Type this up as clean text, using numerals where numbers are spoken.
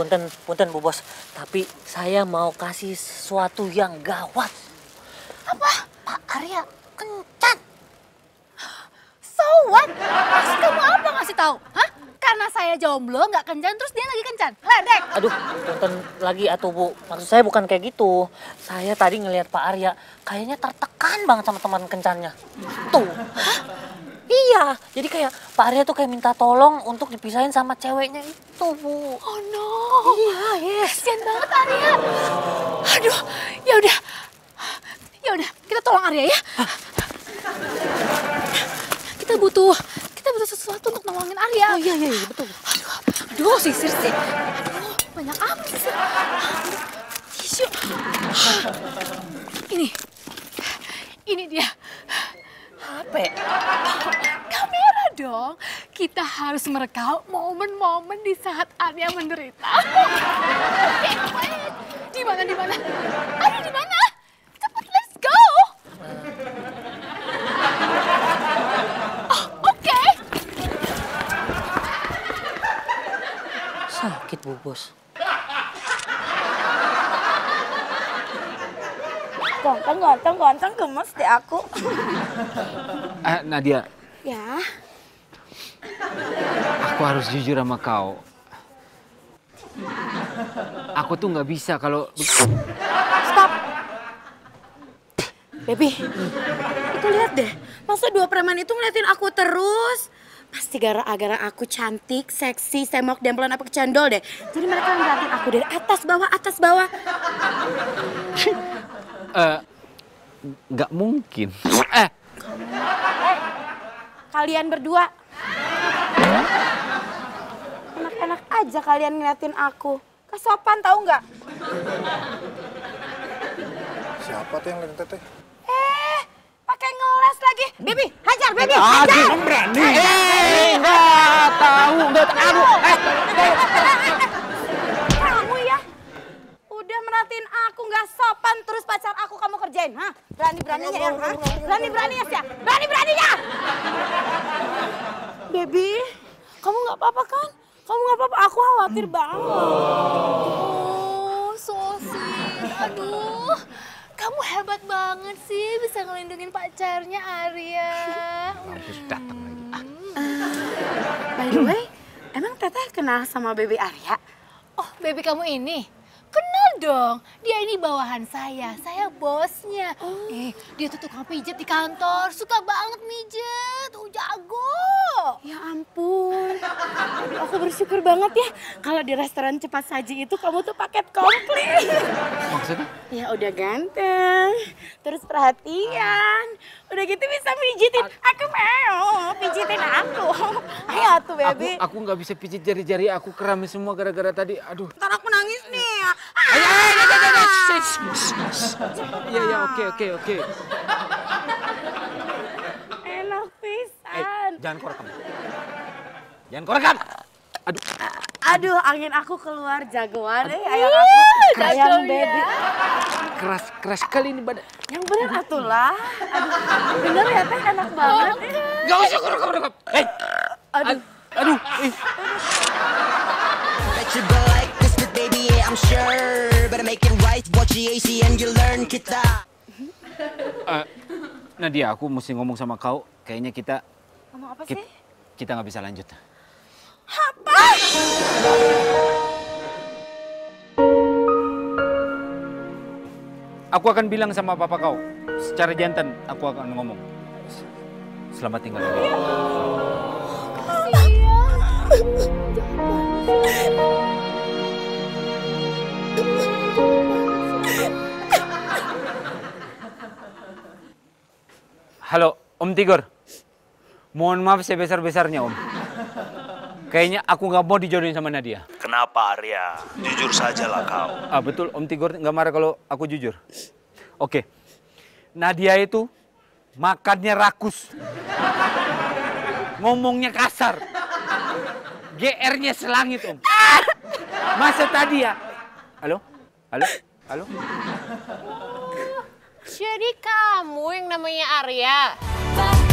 Punten Bu Bos, tapi saya mau kasih sesuatu yang gawat. Apa? Pak Arya kencan. So what? Terus kamu apa ngasih tahu? Hah? Karena saya jomblo nggak kencan terus dia lagi kencan. Ledek. Aduh, punten lagi atuh Bu. Maksud saya bukan kayak gitu. Saya tadi ngelihat Pak Arya kayaknya tertekan banget sama teman kencannya. Tuh. Hah? Iya, jadi kayak Pak Arya tuh kayak minta tolong untuk dipisahin sama ceweknya itu, Bu. Oh no. Iya, yes. Kasian banget Arya. Aduh, yaudah. Yaudah, kita tolong Arya ya. Hah? Kita butuh sesuatu untuk nolongin Arya. Oh iya, betul. Aduh, sisir sih. Aduh, banyak apa sih? Tisu. Ini dia. HP. Kamera dong. Kita harus merekam momen-momen di saat Arya menderita. Di mana? Arya di mana? Cepat, let's go. Oh, oke. Sakit Bu Bos. Gonteng gemes deh aku. Nadia. Ya? Aku harus jujur sama kau. Aku tuh nggak bisa kalau... Stop. Bebi, itu lihat deh. Masa dua preman itu ngeliatin aku terus? Pasti gara-gara aku cantik, seksi, semok, dempelan apa kecendol deh. Jadi mereka ngeliatin aku dari atas bawah. Nggak mungkin. Kalian berdua. Enak-enak aja kalian ngeliatin aku. Kesopan tahu nggak? Siapa tuh yang ngeliatin Teteh? Pakai ngeles lagi. Bebi, hajar Bebi. Hajar. Berani. Nggak tahu. Merhatiin aku nggak sopan terus pacar aku kamu kerjain, ha? Berani-beraninya. Bebi, kamu nggak apa-apa kan? Kamu nggak apa-apa, aku khawatir banget. Oh, sosis, aduh, kamu hebat banget sih bisa ngelindungin pacarnya Arya. Harus datang lagi. By the way, emang Teteh kenal sama Bebi Arya? Oh, Bebi kamu ini? Kenal dong, dia ini bawahan saya bosnya. Oh. Dia tuh tukang pijet di kantor, suka banget mijet, jago. Ya ampun, aku bersyukur banget ya kalau di restoran cepat saji itu kamu tuh paket komplit. Maksudnya? Ya udah ganteng, terus perhatian, udah gitu bisa pijitin. Aku mau pijitin aku. Ayo tuh Bebi. Aku nggak bisa pijit jari-jari aku kram semua gara-gara tadi. Aduh. Ntar aku nangis nih. Iya, oke. Enak pisan. Jangan korekam. Aduh, angin aku keluar jagoan. Ayang Bebi. Keras kali ini badan. Yang bener atulah. Bener ya Teh, enak banget. Gak usah korekam. Aduh. I'm sure, better make it right, watch the AC and you learn kita. Nadia, aku mesti ngomong sama kau, kayaknya kita... Ngomong apa sih? Kita nggak bisa lanjut. Apa? Aku akan bilang sama papa kau, secara jantan aku akan ngomong. Selamat tinggal. Nadia. Halo, Om Tigor. Mohon maaf sebesar-besarnya, Om. Kayaknya aku nggak mau dijodohin sama Nadia. Kenapa, Arya? Jujur sajalah kau. Ah, betul, Om Tigor nggak marah kalau aku jujur. Oke. Nadia itu makannya rakus. Ngomongnya kasar. GR-nya selangit, Om. Masa tadi ya? Halo? Jadi kamu yang namanya Arya?